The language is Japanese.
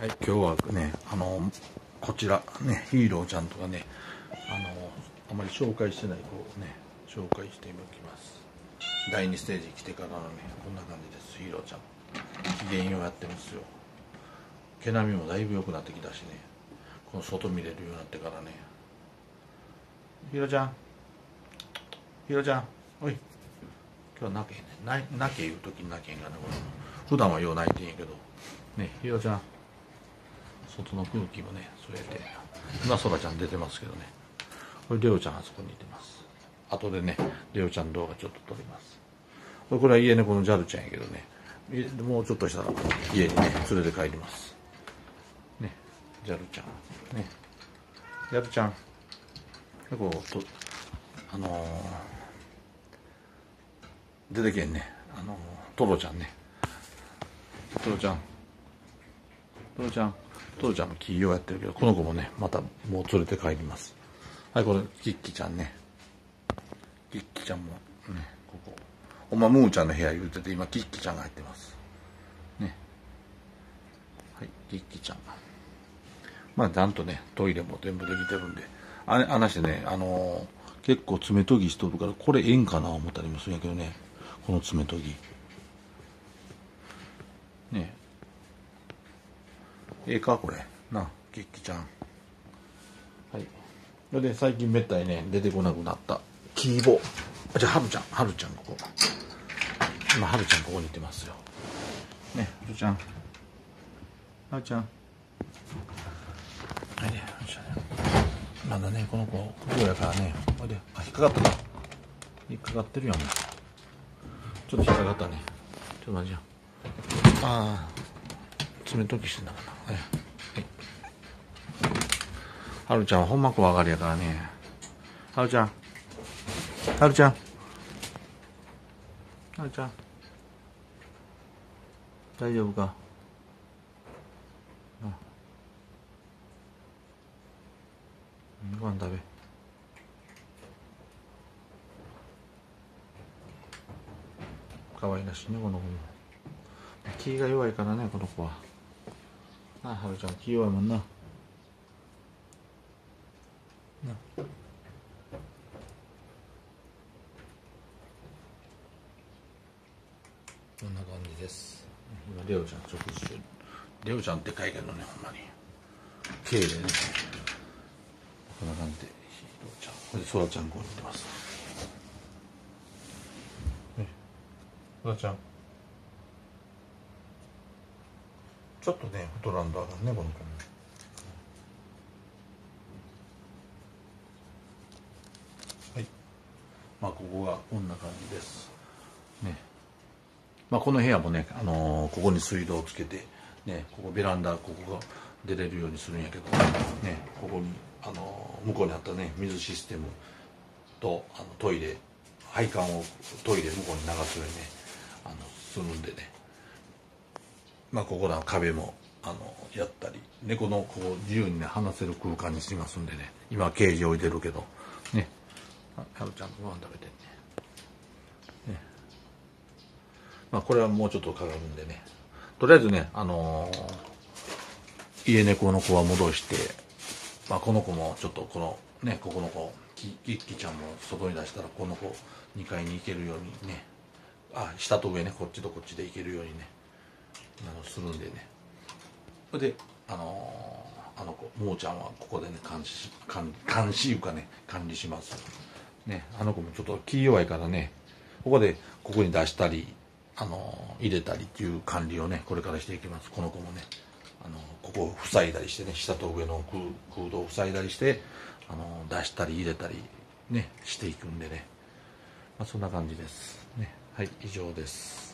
はい、今日はね、こちらね、ヒーローちゃんとかね、あまり紹介してない子をね、紹介していきます。第2ステージ来てからのね、こんな感じです、ヒーローちゃん。機嫌をやってますよ。毛並みもだいぶ良くなってきたしね、この外見れるようになってからね。ヒーローちゃん、ヒーローちゃん、おい、今日は泣けへんね。泣け言うときに泣けへんがね、これ。普段はよう泣いてんやけど、ね、ヒーローちゃん。外の空気もね、添えて、今空ちゃん出てますけどね、これレオちゃんあそこにいてます。後でね、レオちゃん動画ちょっと撮ります。これは家猫のジャルちゃんやけどね、もうちょっとしたら家にね、連れて帰ります。ね、ジャルちゃん。ね、ジャルちゃん。猫をと、出てけんね、トロちゃんね。トロちゃん。トロちゃん。父ちゃんも企業やってるけど、この子もね、またもう連れて帰ります。はい、これ、キッキちゃんね。キッキちゃんも、ね、ここ。おまむーちゃんの部屋言うてて、今、キッキちゃんが入ってます。ね。はい、キッキちゃん。まあ、なんとね、トイレも全部できてるんで、あなしてね、結構爪研ぎしとるから、これええんかな思ったりもするんやけどね、この爪研ぎ。ね。ええかこれなあ、キッキちゃん。はい、それで最近めったにね出てこなくなったキーボ、じゃあハルちゃん、ハルちゃんここ、今ハルちゃんここにいてますよね。ハルちゃん、ハルちゃん、はいね、ハルちゃんね、まだねこの子不良やからね、ほいで、あ、引っかかったか、引っかかってるやん、ちょっと引っかかったね、ちょっと待ちやん、ああ爪研ぎしてんだからな。はるちゃんはほんま怖がりやからね。はるちゃん。はるちゃん。はるちゃん。大丈夫か。ご飯食べ。可愛らしいね、この子も。気が弱いからね、この子は。なあ、はるちゃん、気弱いもんな。なあ。こんな感じです。今、レオちゃん、食事中。レオちゃんでかいけどね、ほんまに。綺麗ね。こんな感じで、ヒーローちゃん。これで、ソラちゃん、こう言ってます。ね。ソラちゃん。ちょっとね、太らんとあかんね、この子も。はい。まあ、ここがこんな感じです。ね。まあ、この部屋もね、ここに水道をつけて、ね、ここベランダ、ここが出れるようにするんやけど、ね、ここに、向こうにあったね、水システムと、トイレ、配管をトイレ向こうに流すようにね、するんでね。まあここらの壁もやったり、猫のこう自由にね話せる空間にしますんでね、今ケージ置いてるけどね、はるちゃんご飯食べてね、ね、まあこれはもうちょっとかかるんでね、とりあえずね家猫の子は戻して、まあこの子もちょっとこのね、ここの子キッキちゃんも外に出したらこの子2階に行けるようにね、あ、下と上ね、こっちとこっちで行けるようにねするんでね。それで子もーちゃんはここでね監視いうかね、管理しますね。子もちょっと気弱いからね、ここでここに出したり入れたりっていう管理をねこれからしていきます。この子もねここを塞いだりしてね、下と上の空洞を塞いだりして出したり入れたりねしていくんでね、まあ、そんな感じですね。はい、以上です。